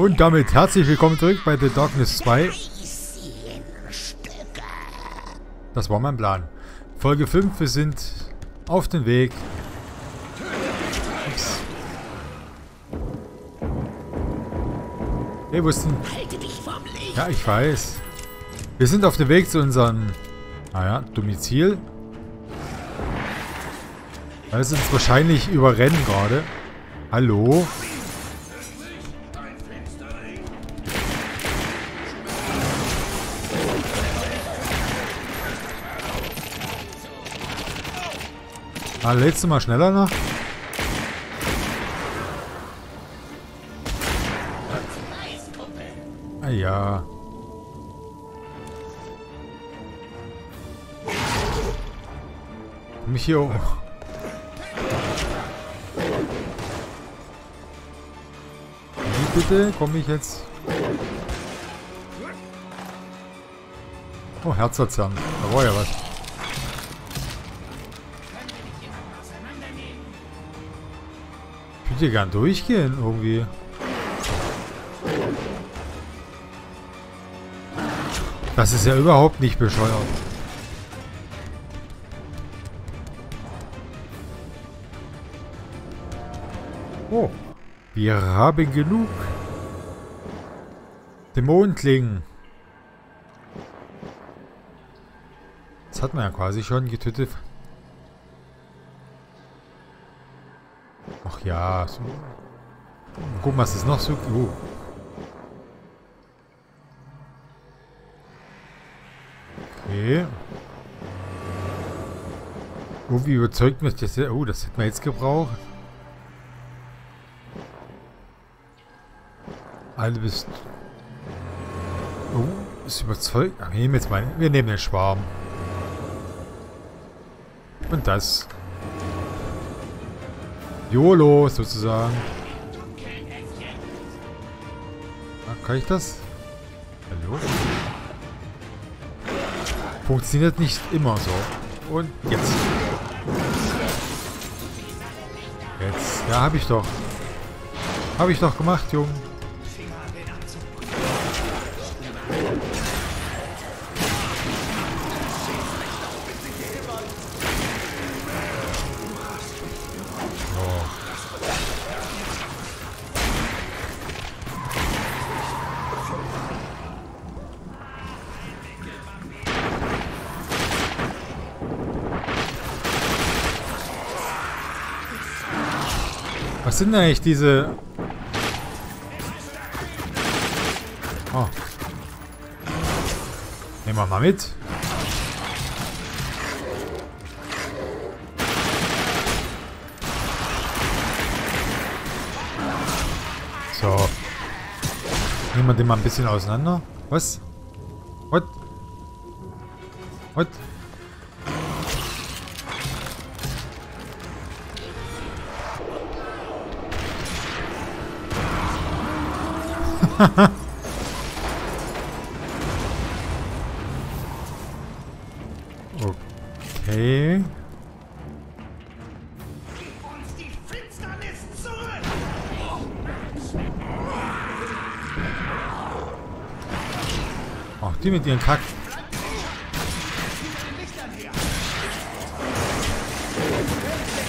Und damit herzlich willkommen zurück bei The Darkness 2. Das war mein Plan. Folge 5, wir sind auf dem Weg. Ups. Hey, wo ist denn? Ja, ich weiß. Wir sind auf dem Weg zu unserem, naja, Domizil. Weil es uns wahrscheinlich überrennen gerade. Hallo? Ah, lädst du mal schneller nach? Ah ja. Komm ich hier hoch? Wie bitte? Komm ich jetzt? Oh, Herzerzahn. Da war ja was. Ich würde gern durchgehen, irgendwie. Das ist ja überhaupt nicht bescheuert. Oh, wir haben genug Dämonenklingen. Das hat man ja quasi schon getötet. Ach ja, so. Guck mal, was ist noch so. Okay. Irgendwie überzeugt mich das. Oh, das hätten wir jetzt gebraucht. Alle bist. Oh, ist überzeugt. Ach, nehmen jetzt mal. Wir nehmen den Schwarm. Und das. YOLO sozusagen. Ah, kann ich das? Hallo? Funktioniert nicht immer so. Und jetzt. Jetzt. Ja, hab ich doch. Hab ich doch gemacht, Junge. Was sind denn eigentlich diese... Oh. Nehmen wir mal mit. So. Nehmen wir den mal ein bisschen auseinander. Was? What? What? Okay. Auch die mit ihren Kack.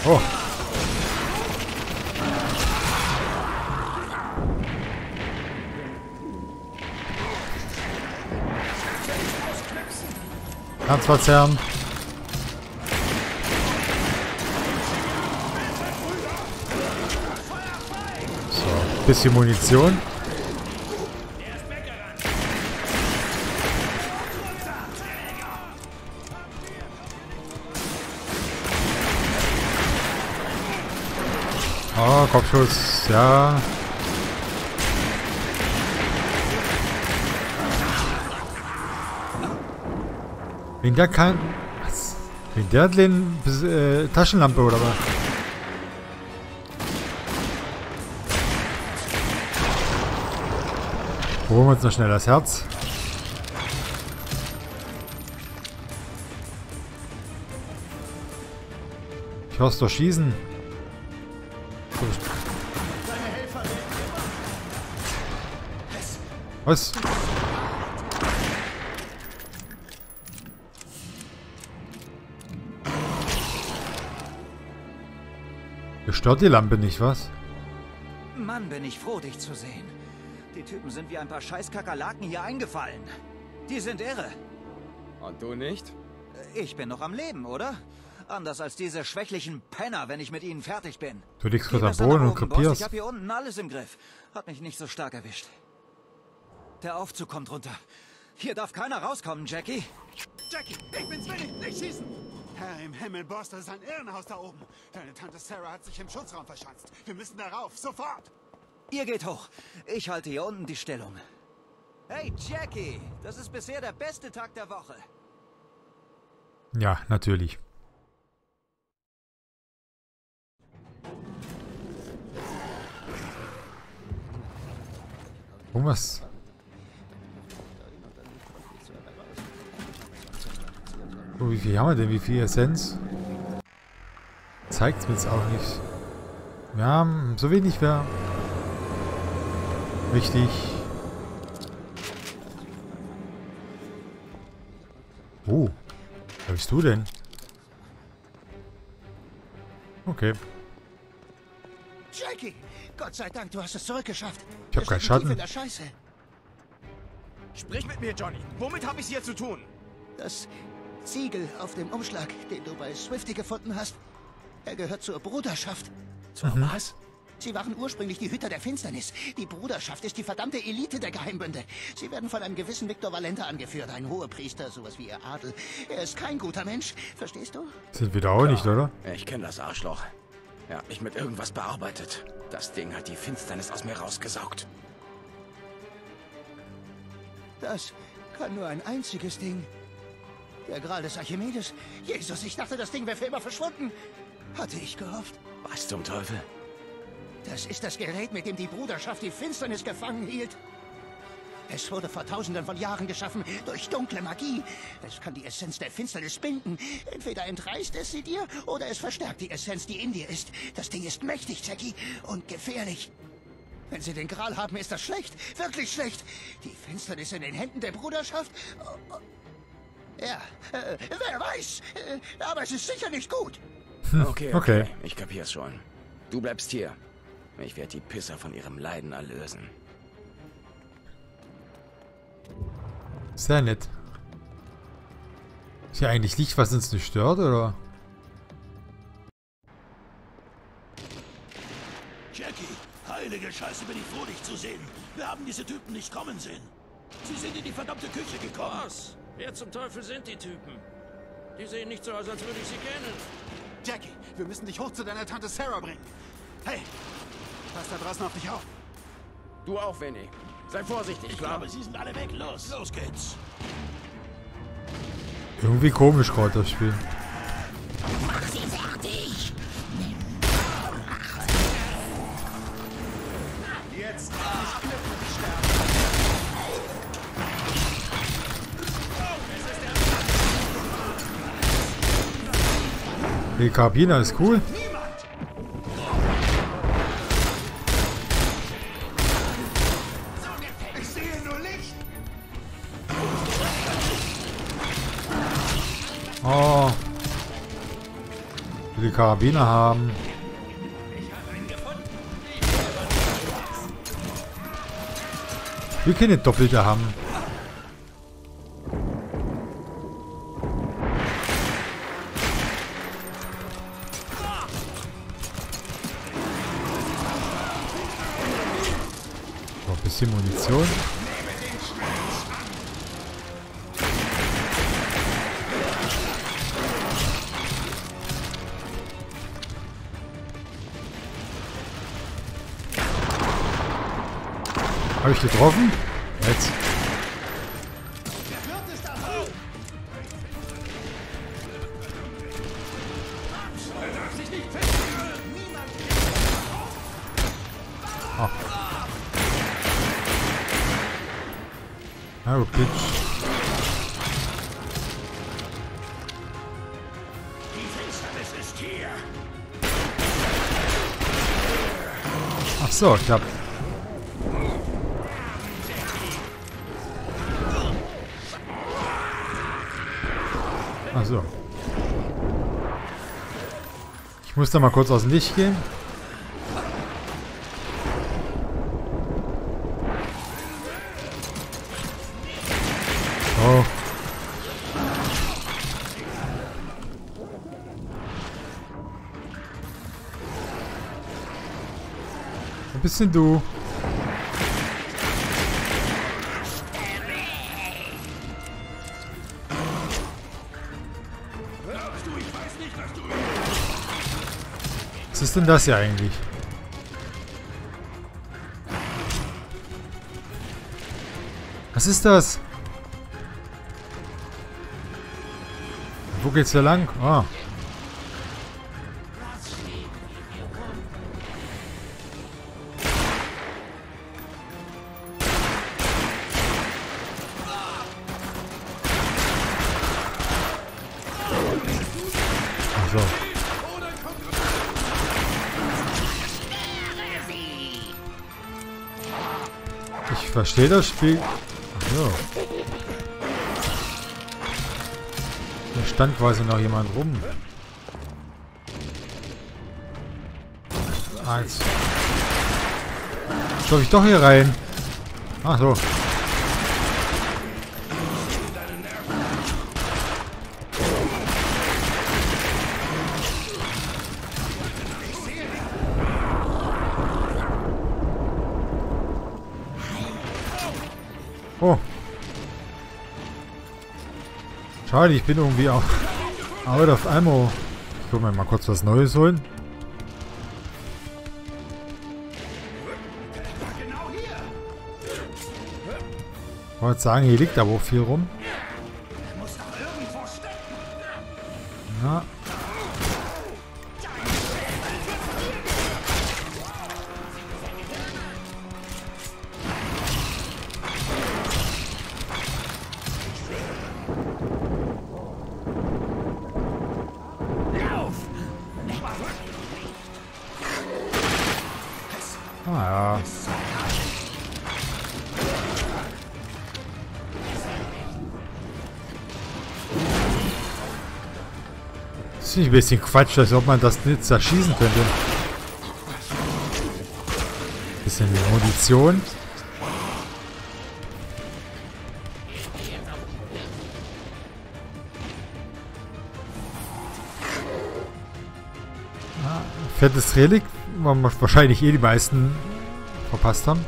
Oh. Ganz verzerren. So, ein bisschen Munition. Ah, Kopfschuss, ja. Wegen der kann. Was? Wegen der den Taschenlampe oder was? Holen wir uns noch schnell das Herz. Ich hör's doch schießen. Was? Stört die Lampe nicht, was? Mann, bin ich froh, dich zu sehen. Die Typen sind wie ein paar Scheißkakerlaken hier eingefallen. Die sind irre. Und du nicht? Ich bin noch am Leben, oder? Anders als diese schwächlichen Penner, wenn ich mit ihnen fertig bin. Du liegst kurz am Boden und krepierst. Ich hab hier unten alles im Griff. Hat mich nicht so stark erwischt. Der Aufzug kommt runter. Hier darf keiner rauskommen, Jackie. Jackie, ich bin's willig, nicht schießen! Herr im Himmel, Boss, das ist ein Irrenhaus da oben. Deine Tante Sarah hat sich im Schutzraum verschanzt. Wir müssen da rauf, sofort! Ihr geht hoch. Ich halte hier unten die Stellung. Hey, Jackie, das ist bisher der beste Tag der Woche. Ja, natürlich. Thomas. Oh, wie viel haben wir denn? Wie viel Essenz? Zeigt es mir jetzt auch nicht. Wir haben so wenig mehr. Wichtig. Oh. Was bist du denn? Okay. Jackie! Gott sei Dank, du hast es zurückgeschafft. Ich hab keinen Schaden. Sprich mit mir, Johnny. Womit habe ich hier zu tun? Das Siegel auf dem Umschlag, den du bei Swifty gefunden hast. Er gehört zur Bruderschaft. Zur was? Sie waren ursprünglich die Hüter der Finsternis. Die Bruderschaft ist die verdammte Elite der Geheimbünde. Sie werden von einem gewissen Victor Valenta angeführt, ein Hohepriester, sowas wie ihr Adel. Er ist kein guter Mensch, verstehst du? Sind wir da auch nicht, oder? Ich kenne das Arschloch. Er hat mich mit irgendwas bearbeitet. Das Ding hat die Finsternis aus mir rausgesaugt. Das kann nur ein einziges Ding. Der Gral des Archimedes. Jesus, ich dachte, das Ding wäre für immer verschwunden. Hatte ich gehofft. Was zum Teufel? Das ist das Gerät, mit dem die Bruderschaft die Finsternis gefangen hielt. Es wurde vor Tausenden von Jahren geschaffen, durch dunkle Magie. Es kann die Essenz der Finsternis binden. Entweder entreißt es sie dir, oder es verstärkt die Essenz, die in dir ist. Das Ding ist mächtig, Jackie, und gefährlich. Wenn sie den Gral haben, ist das schlecht. Wirklich schlecht. Die Finsternis in den Händen der Bruderschaft... Ja, wer weiß, aber es ist sicher nicht gut. Okay, ich kapier's schon. Du bleibst hier. Ich werde die Pisser von ihrem Leiden erlösen. Sehr nett. Ist hier eigentlich Licht, was uns nicht stört, oder? Jackie, heilige Scheiße, bin ich froh, dich zu sehen. Wir haben diese Typen nicht kommen sehen. Sie sind in die verdammte Küche gekommen. Was? Wer zum Teufel sind die Typen? Die sehen nicht so aus, als würde ich sie kennen. Jackie, wir müssen dich hoch zu deiner Tante Sarah bringen. Hey, pass da draußen auf dich auf. Du auch, Vinny. Sei vorsichtig, klar? Ich glaube, sie sind alle weg. Los, los geht's. Irgendwie komisch gerade das Spiel. Mach sie fertig! Jetzt kann ich glücklich sterben. Die Kabine ist cool. Ich sehe nur Licht. Oh. Die Karabiner haben. Wir können Doppelte haben. Munition. Habe ich getroffen? Jetzt. Oh, Bitch. Die Finsternis ist hier. Ach so, ich hab... Achso. Ich muss da mal kurz aus dem Licht gehen. Oh. Ein bisschen du. Was ist denn das hier eigentlich? Was ist das? Wo geht's da lang? Ah. So. Ich verstehe das Spiel. Ach so. Da stand quasi noch jemand rum. Eins. Soll ich doch hier rein? Ach so. Oh. Schade, ich bin irgendwie auch out of ammo. Ich will mir mal kurz was Neues holen. Ich wollte sagen, hier liegt aber auch viel rum. Ja. Ah, ja. Das ist nicht ein bisschen Quatsch, als ob man das nicht zerschießen könnte. Ein bisschen Munition. Ah, fettes Relikt. Wahrscheinlich eh die meisten verpasst haben.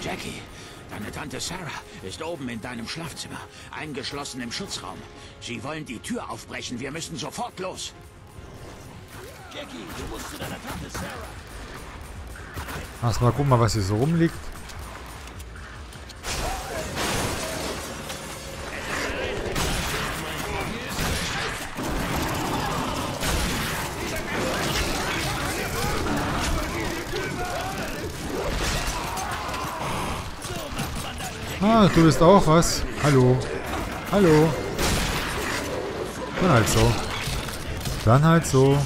Jackie, deine Tante Sarah ist oben in deinem Schlafzimmer, eingeschlossen im Schutzraum. Sie wollen die Tür aufbrechen, wir müssen sofort los. Jackie, du musst zu deiner Tante Sarah. Erstmal gucken, was hier so rumliegt. Ah, du bist auch was. Hallo. Hallo. Dann halt so. Dann halt so.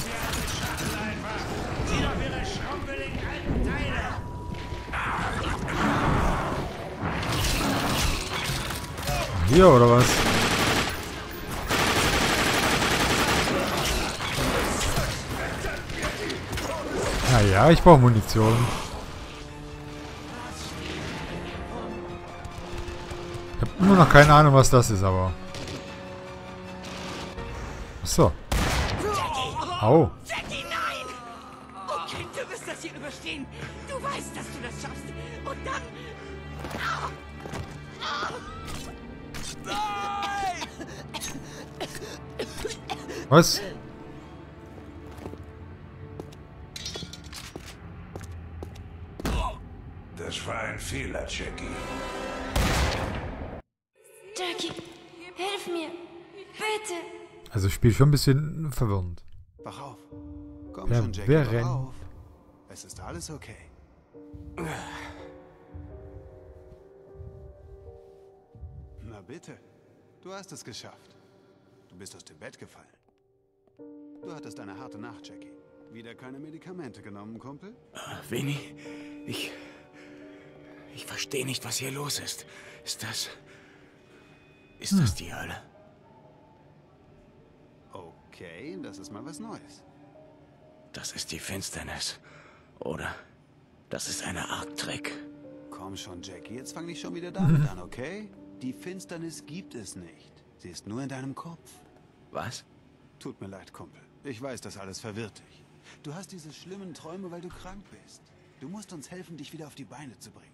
Hier oder was? Naja, ich brauche Munition. Ich habe noch keine Ahnung, was das ist, aber. Achso. Au. Jackie, nein! Okay, du wirst das hier überstehen. Du weißt, dass du das schaffst. Und dann. Nein! Was? Das war ein Fehler, Jackie. Jackie, hilf mir, bitte. Also Spiel schon ein bisschen verwirrend. Wach auf. Komm schon, Jackie, wach auf. Es ist alles okay. Na bitte, du hast es geschafft. Du bist aus dem Bett gefallen. Du hattest eine harte Nacht, Jackie. Wieder keine Medikamente genommen, Kumpel? Vinny, ich... Ich verstehe nicht, was hier los ist. Ist das die Hölle? Okay, das ist mal was Neues. Das ist die Finsternis. Oder? Das ist eine Art Trick. Komm schon, Jackie, jetzt fang nicht schon wieder damit an, okay? Die Finsternis gibt es nicht. Sie ist nur in deinem Kopf. Was? Tut mir leid, Kumpel. Ich weiß, das alles verwirrt dich. Du hast diese schlimmen Träume, weil du krank bist. Du musst uns helfen, dich wieder auf die Beine zu bringen.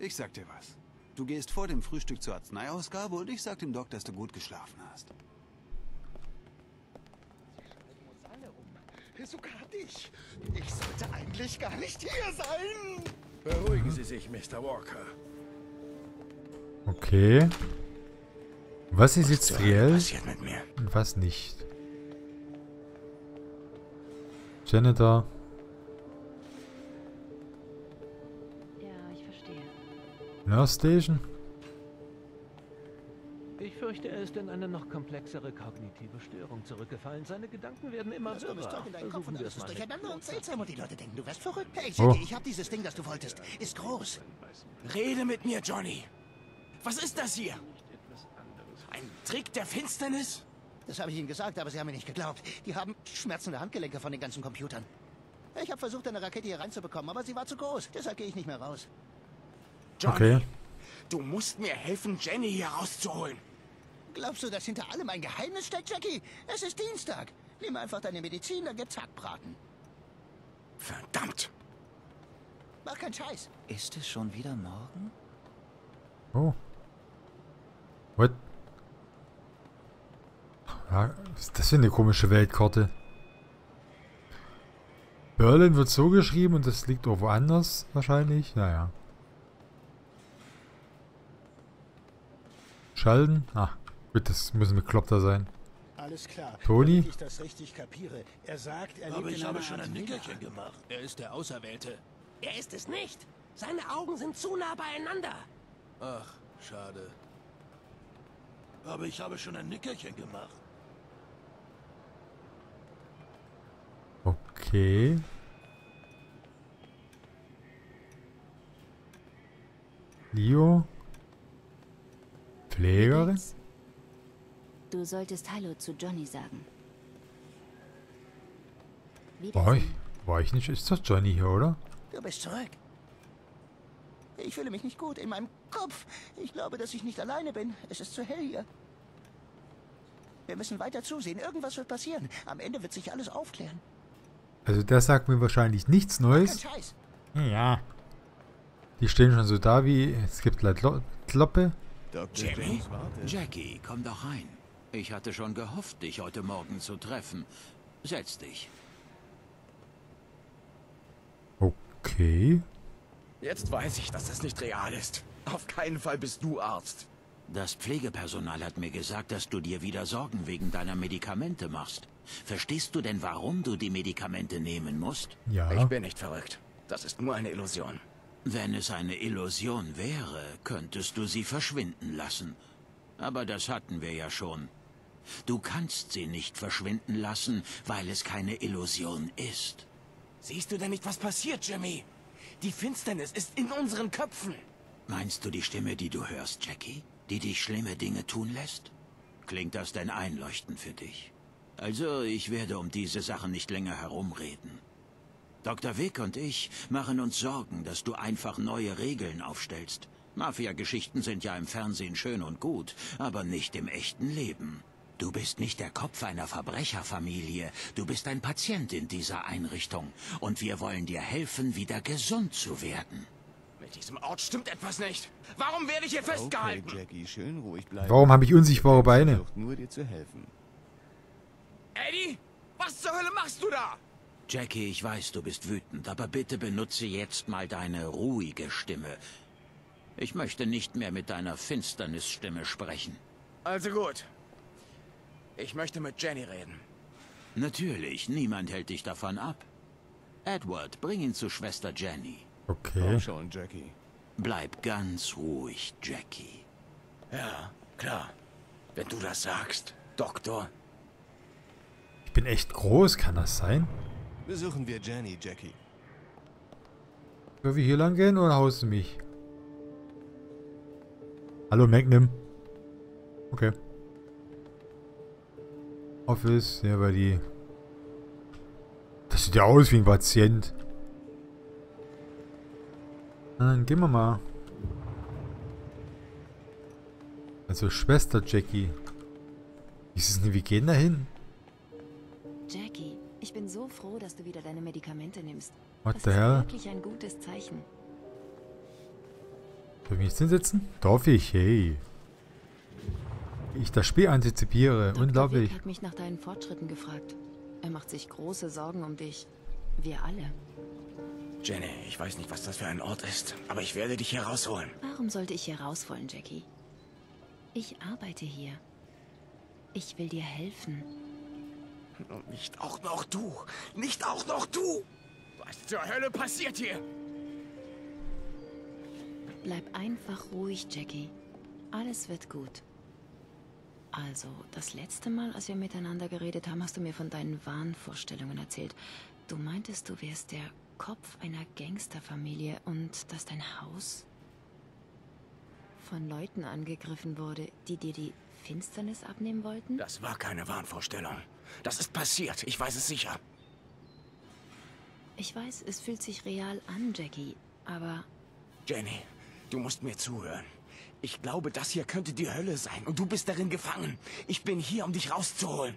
Ich sag dir was. Du gehst vor dem Frühstück zur Arzneiausgabe und ich sag dem Doc, dass du gut geschlafen hast. Sogar dich. Ich sollte eigentlich gar nicht hier sein. Beruhigen Sie sich, Mr. Walker. Okay. Was ist jetzt reell und was nicht? Janitor. Ja, ich verstehe. Nurse Station. Ich fürchte, er ist in eine noch komplexere kognitive Störung zurückgefallen. Seine Gedanken werden immer wirrer. Versuchen wir es mal. Die Leute denken, du wärst verrückt. Oh. Ich habe dieses Ding, das du wolltest. Ist groß. Rede mit mir, Johnny. Was ist das hier? Ein Trick der Finsternis? Das habe ich Ihnen gesagt, aber Sie haben mir nicht geglaubt. Die haben schmerzende Handgelenke von den ganzen Computern. Ich habe versucht, eine Rakete hier reinzubekommen, aber sie war zu groß. Deshalb gehe ich nicht mehr raus. Johnny, okay. Du musst mir helfen, Jenny hier rauszuholen. Glaubst du, dass hinter allem ein Geheimnis steckt, Jackie? Es ist Dienstag. Nimm einfach deine Medizin, dann gibt's Hackbraten. Verdammt! Mach keinen Scheiß. Ist es schon wieder morgen? Oh. What? Was ist das für eine komische Weltkarte? Berlin wird so geschrieben und das liegt irgendwo anders wahrscheinlich. Naja. Schalten? Ah, gut, das müssen wir Klopter sein. Alles klar. Toni? Wenn ich das richtig kapiere, er sagt, er lebt in einer Art Widerhand. Aber ich habe schon ein Nickerchen gemacht. Er ist der Auserwählte. Er ist es nicht. Seine Augen sind zu nah beieinander. Ach, schade. Aber ich habe schon ein Nickerchen gemacht. Okay. Leo? Pflegerin? Du solltest Hallo zu Johnny sagen. War ich nicht? Ist das Johnny hier, oder? Du bist zurück. Ich fühle mich nicht gut in meinem Kopf. Ich glaube, dass ich nicht alleine bin. Es ist zu hell hier. Wir müssen weiter zusehen. Irgendwas wird passieren. Am Ende wird sich alles aufklären. Also das sagt mir wahrscheinlich nichts Neues. Ja. Die stehen schon so da wie... Es gibt leider Kloppe. Jimmy? Jackie, komm doch rein. Ich hatte schon gehofft, dich heute Morgen zu treffen. Setz dich. Okay. Jetzt weiß ich, dass das nicht real ist. Auf keinen Fall bist du Arzt. Das Pflegepersonal hat mir gesagt, dass du dir wieder Sorgen wegen deiner Medikamente machst. Verstehst du denn, warum du die Medikamente nehmen musst? Ja. Ich bin nicht verrückt. Das ist nur eine Illusion. Wenn es eine Illusion wäre, könntest du sie verschwinden lassen. Aber das hatten wir ja schon. Du kannst sie nicht verschwinden lassen, weil es keine Illusion ist. Siehst du denn nicht, was passiert, Jimmy? Die Finsternis ist in unseren Köpfen. Meinst du die Stimme, die du hörst, Jackie? Die dich schlimme Dinge tun lässt? Klingt das denn einleuchtend für dich? Also, ich werde um diese Sachen nicht länger herumreden. Dr. Vic und ich machen uns Sorgen, dass du einfach neue Regeln aufstellst. Mafia-Geschichten sind ja im Fernsehen schön und gut, aber nicht im echten Leben. Du bist nicht der Kopf einer Verbrecherfamilie, du bist ein Patient in dieser Einrichtung. Und wir wollen dir helfen, wieder gesund zu werden. Mit diesem Ort stimmt etwas nicht. Warum werde ich hier festgehalten? Okay, Jackie, schön ruhig bleiben. Warum habe ich unsichtbare Beine? Nur dir zu helfen. Eddie, was zur Hölle machst du da? Jackie, ich weiß, du bist wütend, aber bitte benutze jetzt mal deine ruhige Stimme. Ich möchte nicht mehr mit deiner Finsternisstimme sprechen. Also gut. Ich möchte mit Jenny reden. Natürlich, niemand hält dich davon ab. Edward, bring ihn zu Schwester Jenny. Okay. Komm schon, Jackie. Bleib ganz ruhig, Jackie. Ja, klar. Wenn du das sagst, Doktor. Ich bin echt groß, kann das sein? Besuchen wir Jenny, Jackie. Soll ich hier lang gehen oder haust du mich? Hallo Magnum. Okay. Office, ja, weil die... Das sieht ja aus wie ein Patient. Dann gehen wir mal. Also Schwester Jackie. Ist es nicht, wir gehen dahin. Jackie, ich bin so froh, dass du wieder deine Medikamente nimmst. What the hell? Das ist wirklich ein gutes Zeichen. Darf ich mich hinsetzen? Darf ich? Hey. Ich das Spiel antizipiere. Dr. Unglaublich. Vick hat mich nach deinen Fortschritten gefragt. Er macht sich große Sorgen um dich. Wir alle. Jenny, ich weiß nicht, was das für ein Ort ist, aber ich werde dich hier rausholen. Warum sollte ich hier rausholen, Jackie? Ich arbeite hier. Ich will dir helfen. Und nicht auch noch du! Nicht auch noch du! Was zur Hölle passiert hier? Bleib einfach ruhig, Jackie. Alles wird gut. Also, das letzte Mal, als wir miteinander geredet haben, hast du mir von deinen Wahnvorstellungen erzählt. Du meintest, du wärst der Kopf einer Gangsterfamilie und dass dein Haus von Leuten angegriffen wurde, die dir die Finsternis abnehmen wollten? Das war keine Wahnvorstellung. Das ist passiert. Ich weiß es sicher. Ich weiß, es fühlt sich real an, Jackie, aber... Jenny, du musst mir zuhören. Ich glaube, das hier könnte die Hölle sein und du bist darin gefangen. Ich bin hier, um dich rauszuholen.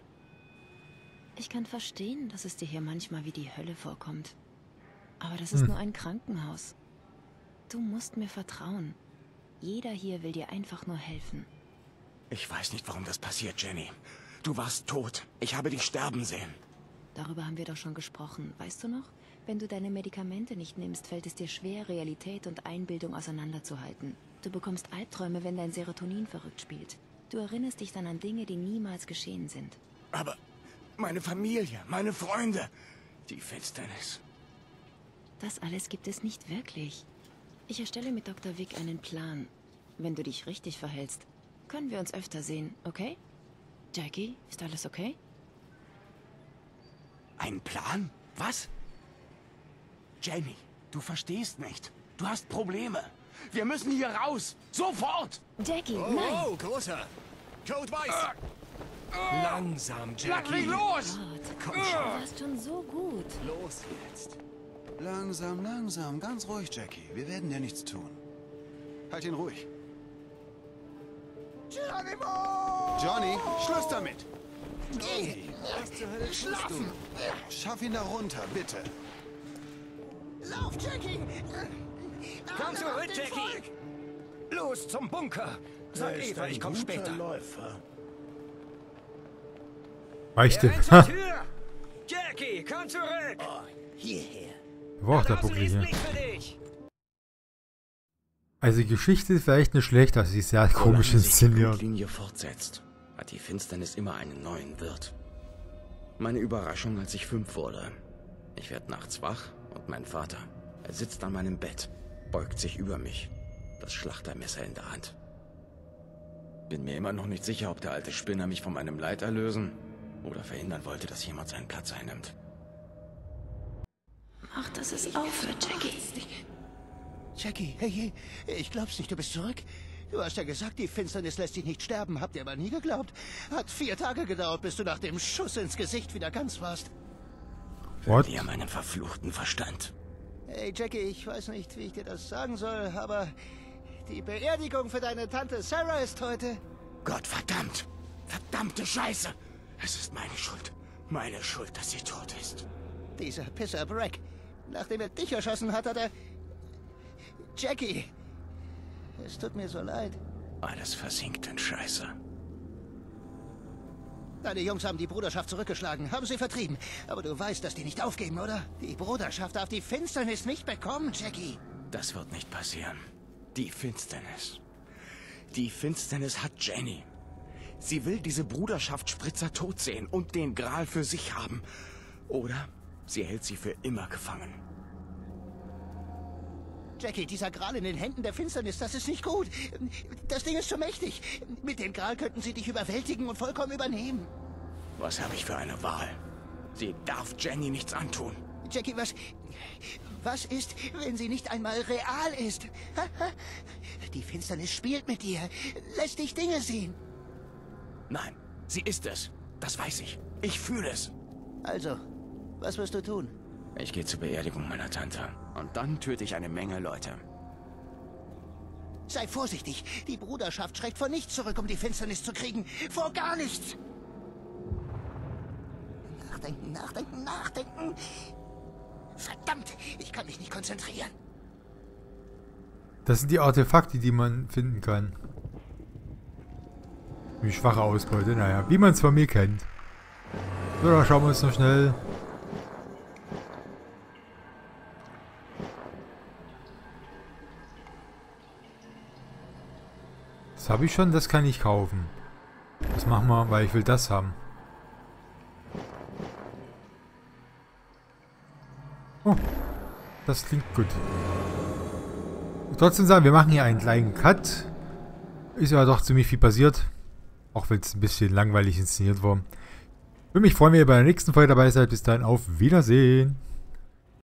Ich kann verstehen, dass es dir hier manchmal wie die Hölle vorkommt. Aber das ist nur ein Krankenhaus. Du musst mir vertrauen. Jeder hier will dir einfach nur helfen. Ich weiß nicht, warum das passiert, Jenny. Du warst tot. Ich habe dich sterben sehen. Darüber haben wir doch schon gesprochen. Weißt du noch? Wenn du deine Medikamente nicht nimmst, fällt es dir schwer, Realität und Einbildung auseinanderzuhalten. Du bekommst Albträume, wenn dein Serotonin verrückt spielt. Du erinnerst dich dann an Dinge, die niemals geschehen sind. Aber meine Familie, meine Freunde, die Finsternis. Das alles gibt es nicht wirklich. Ich erstelle mit Dr. Vick einen Plan. Wenn du dich richtig verhältst, können wir uns öfter sehen, okay? Jackie, ist alles okay? Ein Plan? Was? Jenny, du verstehst nicht. Du hast Probleme. Wir müssen hier raus! Sofort! Jackie, oh, nein! Oh, großer! Code weiß! Langsam, Jackie! Lass mich los! Komm schon! Du warst schon so gut! Los jetzt! Langsam, langsam, ganz ruhig, Jackie. Wir werden dir nichts tun. Halt ihn ruhig. Geronimo! Johnny, Schluss damit! Johnny, was zur Hölle schlafen! Du? Schaff ihn da runter, bitte! Lauf, Jackie! Komm zurück, Jackie! Los zum Bunker! Sag Eva, ich komm später. Reichte. Jackie, komm zurück! Oh, hierher. Boah, da buckelig. Also die Geschichte ist vielleicht nicht schlecht, aber sie ist sehr komisch inszeniert. Wenn die Linie fortsetzt, hat die Finsternis immer einen neuen Wirt. Meine Überraschung, als ich 5 wurde. Ich werde nachts wach und mein Vater, er sitzt an meinem Bett, beugt sich über mich, das Schlachtermesser in der Hand. Bin mir immer noch nicht sicher, ob der alte Spinner mich von meinem Leid erlösen oder verhindern wollte, dass jemand seinen Platz einnimmt. Ach, das ist aufhört, Jackie. Jackie, hey, hey, ich glaub's nicht, du bist zurück? Du hast ja gesagt, die Finsternis lässt dich nicht sterben, habt ihr aber nie geglaubt. Hat 4 Tage gedauert, bis du nach dem Schuss ins Gesicht wieder ganz warst. Hört ihr meinen verfluchten Verstand? Hey, Jackie, ich weiß nicht, wie ich dir das sagen soll, aber die Beerdigung für deine Tante Sarah ist heute... Gott verdammt! Verdammte Scheiße! Es ist meine Schuld. Meine Schuld, dass sie tot ist. Dieser Pisser Brack. Nachdem er dich erschossen hat, hat er... Jackie! Es tut mir so leid. Alles versinkt in Scheiße. Deine Jungs haben die Bruderschaft zurückgeschlagen, haben sie vertrieben. Aber du weißt, dass die nicht aufgeben, oder? Die Bruderschaft darf die Finsternis nicht bekommen, Jackie. Das wird nicht passieren. Die Finsternis. Die Finsternis hat Jenny. Sie will diese Bruderschaft Spritzer tot sehen und den Gral für sich haben. Oder sie hält sie für immer gefangen. Jackie, dieser Gral in den Händen der Finsternis, das ist nicht gut. Das Ding ist zu mächtig. Mit dem Gral könnten sie dich überwältigen und vollkommen übernehmen. Was habe ich für eine Wahl? Sie darf Jenny nichts antun. Jackie, was ist, wenn sie nicht einmal real ist? Die Finsternis spielt mit dir, lässt dich Dinge sehen. Nein, sie ist es. Das weiß ich. Ich fühle es. Also, was wirst du tun? Ich gehe zur Beerdigung meiner Tante. Und dann töte ich eine Menge Leute. Sei vorsichtig. Die Bruderschaft schreckt vor nichts zurück, um die Finsternis zu kriegen. Vor gar nichts. Nachdenken, nachdenken, nachdenken. Verdammt, ich kann mich nicht konzentrieren. Das sind die Artefakte, die man finden kann. Wie schwache Ausbeute, naja, wie man es von mir kennt. So, da schauen wir uns noch schnell. Das habe ich schon, das kann ich kaufen. Das machen wir, weil ich will das haben. Oh, das klingt gut. Und trotzdem sagen, wir machen hier einen kleinen Cut. Ist ja doch ziemlich viel passiert. Auch wenn es ein bisschen langweilig inszeniert war. Würde mich freuen, wenn ihr bei der nächsten Folge dabei seid. Bis dahin, auf Wiedersehen.